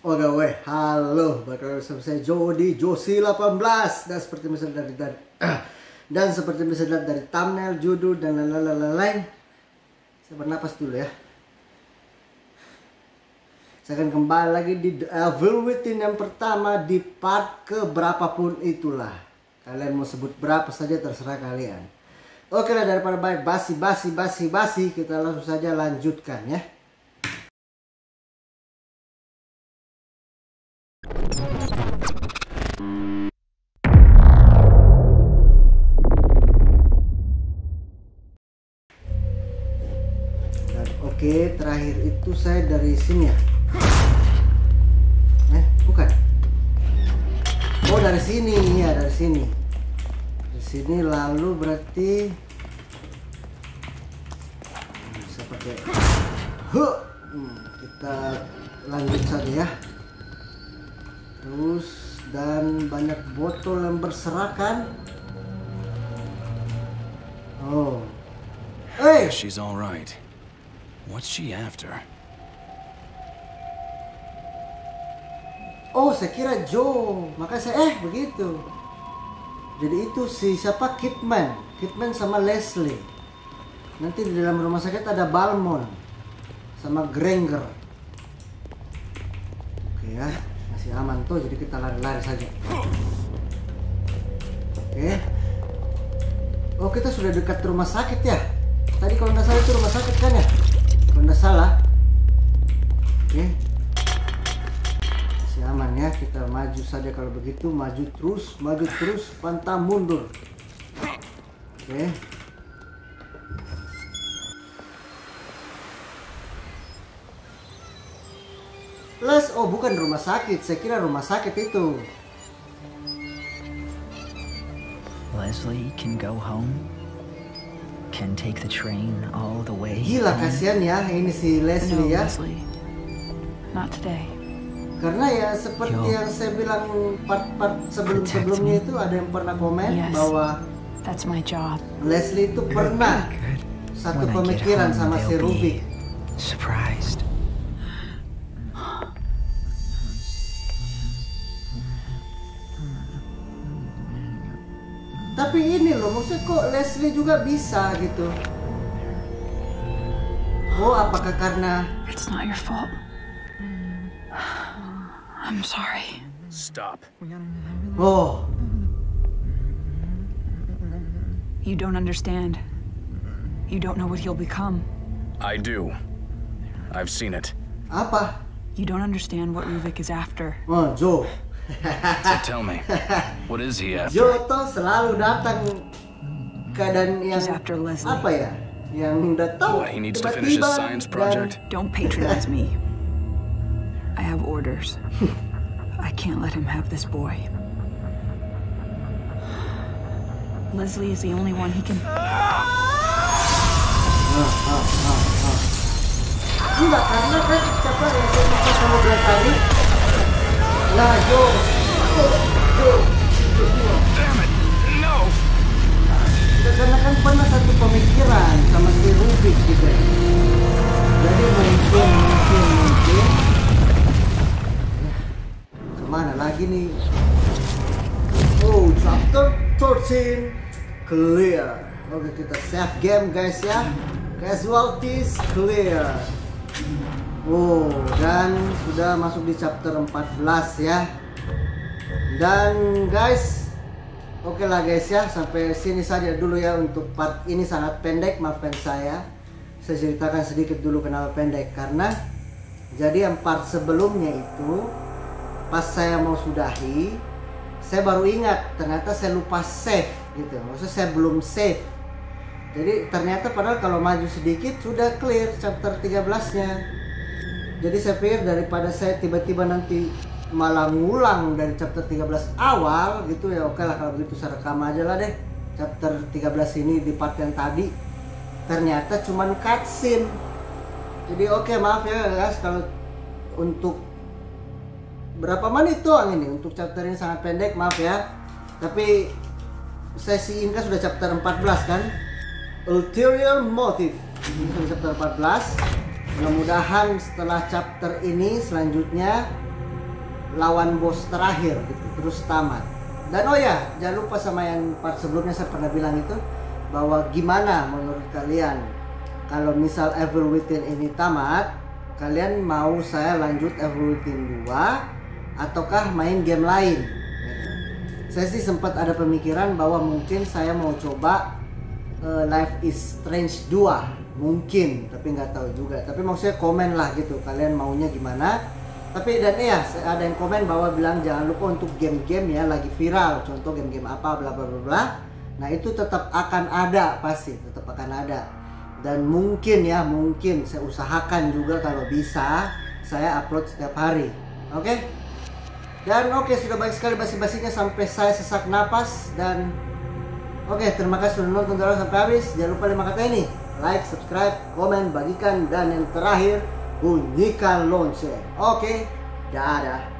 Oke, halo, bakal bersama saya Jossie18. Dan seperti bisa dilihat dari thumbnail, judul dan lain-lain, saya bernapas dulu ya. Saya akan kembali lagi di The Evil Within yang pertama di part ke berapapun itulah. Kalian mau sebut berapa saja terserah kalian. Oke lah, daripada baik basi-basi, kita langsung saja lanjutkan ya. Oke, terakhir itu saya dari sini ya. Bukan. Oh, dari sini ya, dari sini. Di sini lalu berarti bisa pakai. Kita lanjut saja ya. Terus dan banyak botol yang berserakan. Oh. Hey, she's all right. What's she after? Oh, saya kira Joe, maka saya begitu. Jadi itu si siapa, Kidman sama Leslie. Nanti di dalam rumah sakit ada Balmon sama Granger. Oke ya, masih aman tuh. Jadi kita lari-lari saja. Oke. Oh, kita sudah dekat rumah sakit ya. Tadi kalau nggak salah itu rumah sakit kan ya? Nggak salah. Oke, masih aman ya, kita maju saja. Kalau begitu maju terus, pantang mundur. Oke, plus oh bukan rumah sakit, saya kira rumah sakit itu. Leslie can go home. Can take the train all the way. Gila, kasihan ya ini si Leslie ya. Not today. Karena ya seperti yang saya bilang part-part sebelum-sebelumnya itu ada yang pernah komen bahwa that's my job. Leslie itu pernah satu pemikiran sama si Ruby. Surprised. Tapi ini loh, maksudnya kok Leslie juga bisa gitu. Oh, apakah karena it's not your fault. I'm sorry. Stop. Oh. You don't understand. You don't know what he'll become. I do. I've seen it. Apa? You don't understand what Ruvik is after. Oh, Joe. So tell me, what is he after? Joe toh selalu datang keadaan yang apa ya? Yang datang tiba-tiba. Don't patronize me. I have orders. I can't let him have this boy. Leslie is the only one he can. Enggak, karena kan siapa yang saya sama berkali. Nah, Joe. Damn it, no. Karena kan pernah satu pemikiran sama si Ruvik gitu. Jadi mungkin. Kemana lagi nih? Oh, chapter 13 clear. Oke, kita save game guys ya. Casualties clear. Oh, dan sudah masuk di chapter 14 ya. Dan guys, oke lah guys ya, sampai sini saja dulu ya untuk part ini, sangat pendek, maafkan saya. Saya ceritakan sedikit dulu kenapa pendek, karena jadi yang part sebelumnya itu pas saya mau sudahi, saya baru ingat ternyata saya lupa save gitu. Maksudnya saya belum save. Jadi ternyata padahal kalau maju sedikit sudah clear chapter 13-nya. Jadi saya pikir daripada saya tiba-tiba nanti malah ngulang dari chapter 13 awal gitu ya, oke lah kalau begitu saya rekam aja lah deh chapter 13 ini di part yang tadi. Ternyata cuman cutscene. Jadi oke, maaf ya guys kalau untuk berapa menit doang ini untuk chapter ini sangat pendek, maaf ya. Tapi sesi ini kan sudah chapter 14 kan? Ulterior motive. Ini sudah chapter 14. Mudah-mudahan setelah chapter ini selanjutnya lawan bos terakhir gitu, terus tamat. Dan oh ya, jangan lupa sama yang part sebelumnya saya pernah bilang itu, bahwa gimana menurut kalian kalau misal Evil Within ini tamat, kalian mau saya lanjut Evil Within 2 ataukah main game lain? Saya sih sempat ada pemikiran bahwa mungkin saya mau coba Life is Strange 2 mungkin, tapi nggak tahu juga. Tapi maksudnya komen lah gitu, kalian maunya gimana. Tapi dan ya ada yang komen bahwa bilang jangan lupa untuk game-game ya lagi viral, contoh game-game apa bla bla bla. Nah itu tetap akan ada, pasti tetap akan ada. Dan mungkin ya, mungkin saya usahakan juga kalau bisa saya upload setiap hari. Oke? Dan oke, sudah banyak sekali basi-basinya sampai saya sesak napas. Dan oke, terima kasih sudah nonton sampai habis. Jangan lupa 5 kata ini: like, subscribe, komen, bagikan, dan yang terakhir bunyikan lonceng. Oke, dadah.